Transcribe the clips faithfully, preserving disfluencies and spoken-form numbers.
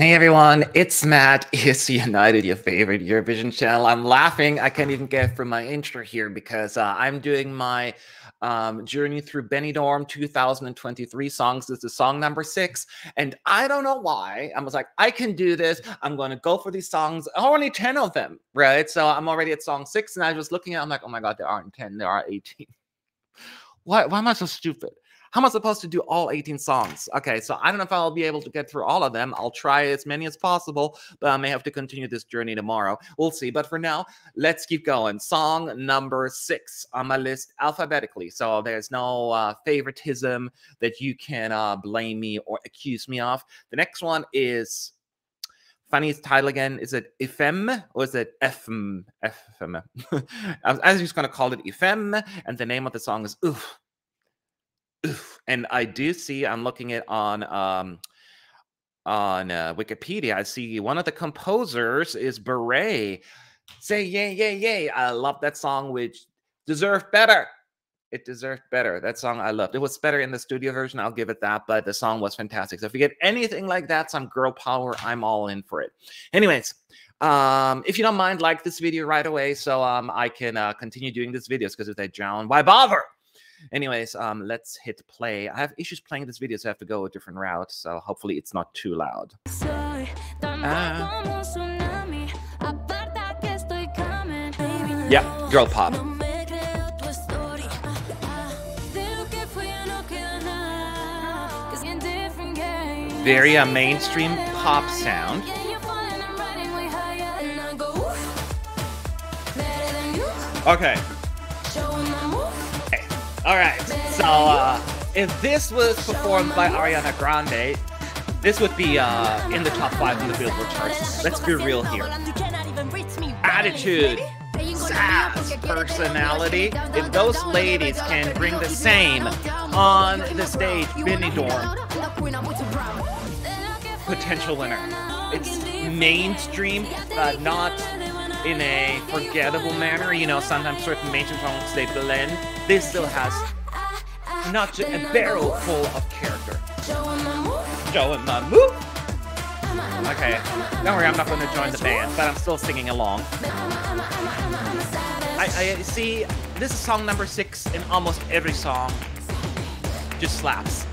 Hey everyone, it's Matt. It's United, your favorite Eurovision channel. I'm laughing. I can't even get through my intro here because uh, I'm doing my um, journey through Benidorm two thousand twenty-three songs. This is song number six. And I don't know why. I was like, I can do this. I'm going to go for these songs. Only ten of them, right? So I'm already at song six. And I was looking at it, I'm like, oh my God, there aren't ten. There are eighteen. Why, why am I so stupid? How am I supposed to do all eighteen songs? Okay, so I don't know if I'll be able to get through all of them. I'll try as many as possible, but I may have to continue this journey tomorrow. We'll see. But for now, let's keep going. Song number six on my list alphabetically. So there's no uh, favoritism that you can uh, blame me or accuse me of. The next one is... funny title again. Is it E'Femme or is it E'Femme? E'Femme. I was just going to call it E'Femme, and the name of the song is Uff. Uff. And I do see, I'm looking at on um, on uh, Wikipedia, I see one of the composers is Beret. Say yay, yay, yay. I love that song, which deserved better. It deserved better. That song I loved. It was better in the studio version. I'll give it that. But the song was fantastic. So if you get anything like that, some girl power, I'm all in for it. Anyways, um, if you don't mind, like this video right away so um, I can uh, continue doing these videos, because if they drown, why bother? Anyways, um, let's hit play. I have issues playing this video, so I have to go a different route. So hopefully it's not too loud. Uh, yeah, girl pop. Very uh, mainstream pop sound. Okay. Okay. All right. So uh, if this was performed by Ariana Grande, this would be uh, in the top five in the Billboard charts. Let's be real here. Attitude, sass, personality. If those ladies can bring the same on the stage, Benidorm. Potential winner. It's mainstream, but not in a forgettable manner. You know, sometimes certain mainstream songs, they blend. This still has not just a barrel full of character. Showing my move. Okay, don't worry, I'm not going to join the band, but I'm still singing along. I, I see, this is song number six, and almost every song just slaps.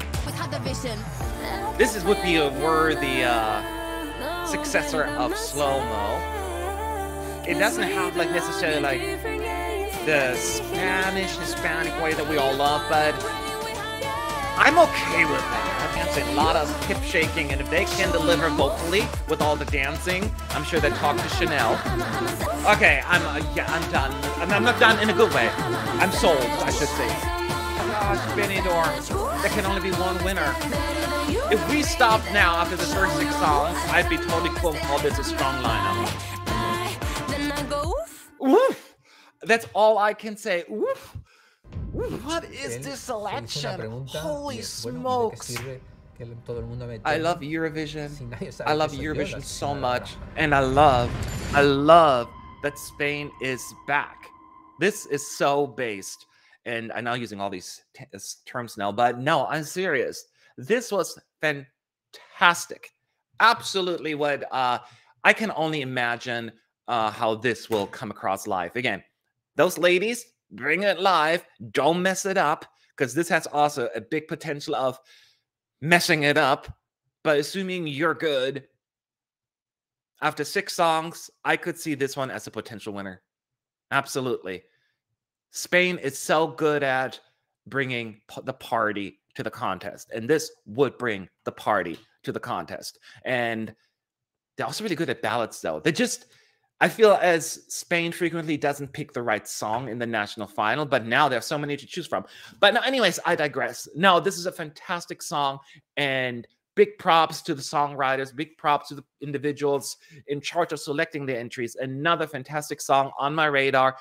This is, would be a worthy uh, successor of slow-mo. It doesn't have like necessarily like the Spanish, Hispanic way that we all love, but I'm okay with that. I can't say a lot of hip shaking, and if they can deliver vocally with all the dancing, I'm sure they talk to Chanel. Okay, I'm uh, yeah, I'm done. I'm, I'm not done in a good way. I'm sold, I should say. Gosh, Benidorm, there can only be one winner. If we stopped now after the first six songs, I'd be totally cool and call this a strong lineup. Woof! That's all I can say. Woof! What is this selection? Holy smokes! I love Eurovision. I love Eurovision so much. And I love, I love that Spain is back. This is so based. And I'm now using all these t terms now, but no, I'm serious. This was fantastic. Absolutely what uh, I can only imagine uh, how this will come across live. Again, those ladies, bring it live. Don't mess it up, because this has also a big potential of messing it up. But assuming you're good, after six songs, I could see this one as a potential winner. Absolutely. Spain is so good at bringing the party to the contest, and this would bring the party to the contest. And they're also really good at ballads, though. They just, I feel as Spain frequently doesn't pick the right song in the national final, but now there are so many to choose from. But no, anyways, I digress. No, this is a fantastic song, and big props to the songwriters, big props to the individuals in charge of selecting the entries. Another fantastic song on my radar.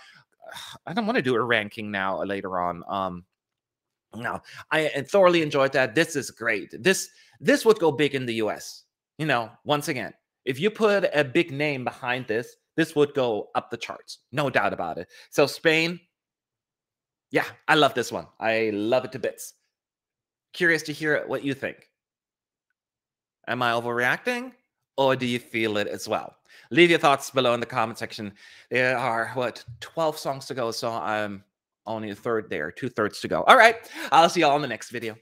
I don't want to do a ranking now or later on. Um, no, I thoroughly enjoyed that. This is great. This this would go big in the U S. You know, once again, if you put a big name behind this, this would go up the charts. No doubt about it. So Spain, yeah, I love this one. I love it to bits. Curious to hear what you think. Am I overreacting? or do you feel it as well? Leave your thoughts below in the comment section. There are, what, twelve songs to go, so I'm only a third there, two thirds to go. All right, I'll see you all in the next video.